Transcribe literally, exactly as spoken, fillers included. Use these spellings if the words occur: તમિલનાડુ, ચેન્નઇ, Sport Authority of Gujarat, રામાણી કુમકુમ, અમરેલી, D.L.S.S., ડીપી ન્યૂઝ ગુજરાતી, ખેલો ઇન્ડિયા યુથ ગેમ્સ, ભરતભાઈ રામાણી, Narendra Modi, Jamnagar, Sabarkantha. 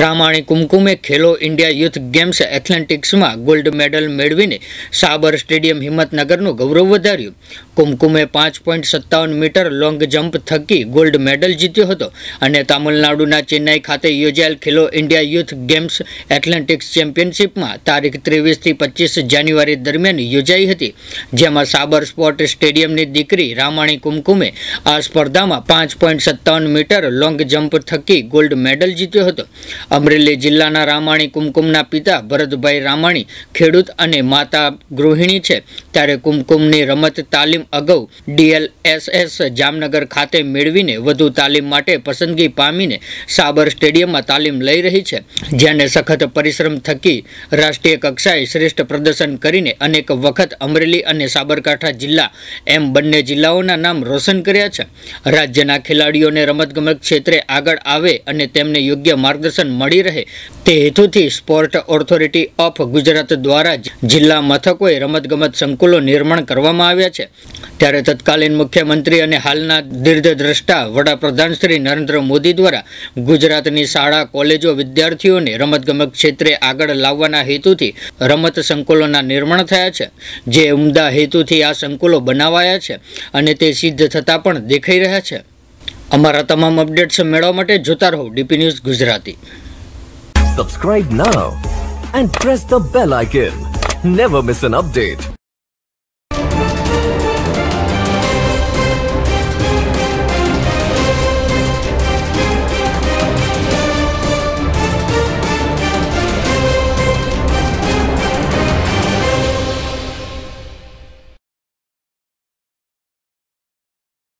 રામાણી કુમકુમે ખેલો ઇન્ડિયા યુથ ગેમ્સ એથ્લેટિક્સમાં gold medal મેળવીને સાબર સ્ટેડિયમ હિંમતનગરનું ગૌરવ વધાર્યું. કુમકુમે પાંચ પોઈન્ટ સત્તાવન મીટર લોંગ જમ્પ થકી ગોલ્ડ મેડલ જીત્યો હતો અને તામિલનાડુના ચેન્નાઈ ખાતે યોજાયેલ ખેલો ઇન્ડિયા યુથ ગેમ્સ athletics ચેમ્પિયનશિપમાં તારીખ ત્રેવીસથી પચીસ જાન્યુઆરી દરમિયાન યોજાઈ હતી, જેમાં સાબર સ્પોર્ટ સ્ટેડિયમની દીકરી રામાણી કુમકુમે આ સ્પર્ધામાં પાંચ પોઈન્ટ સત્તાવન મીટર લોંગ જમ્પ થકી ગોલ્ડ મેડલ જીત્યો હતો. અમરેલી જિલ્લાના રામાણી કુમકુમના પિતા ભરતભાઈ રામાણી ખેડૂત અને માતા ગૃહિણી છે, ત્યારે કુમકુમની રમત તાલીમ અગાઉ D L S S Jamnagar ખાતે મેળવીને વધુ તાલીમ માટે પસંદગી પામીને સાબર સ્ટેડિયમમાં તાલીમ લઈ રહી છે, જેને સખત પરિશ્રમ થકી રાષ્ટ્રીય કક્ષાએ શ્રેષ્ઠ પ્રદર્શન કરીને અનેક વખત અમરેલી અને સાબરકાંઠા જિલ્લા એમ બંને જિલ્લાઓના નામ રોશન કર્યા છે. રાજ્યના ખેલાડીઓને રમતગમત ક્ષેત્રે આગળ આવે અને તેમને યોગ્ય માર્ગદર્શન મળી રહે તે હેતુથી સ્પોર્ટ ઓથોરિટી ઓફ ગુજરાત દ્વારા જિલ્લા મથકોએ રમતગમત સંકુલો નિર્માણ કરવામાં આવ્યા છે. ત્યારે તત્કાલીન મુખ્યમંત્રી અને હાલના દીર્ઘદ્રષ્ટા વડાપ્રધાન શ્રી નરેન્દ્ર મોદી દ્વારા ગુજરાતની શાળા કોલેજો વિદ્યાર્થીઓને રમતગમત ક્ષેત્રે આગળ લાવવાના હેતુથી રમત સંકુલોના નિર્માણ થયા છે, જે ઉમદા હેતુથી આ સંકુલો બનાવાયા છે અને તે સિદ્ધ થતાં પણ દેખાઈ રહ્યા છે. અમારા તમામ અપડેટ્સ મેળવવા માટે જોતા રહો ડીપી ન્યૂઝ ગુજરાતી. Subscribe now and press the bell icon. Never miss an update.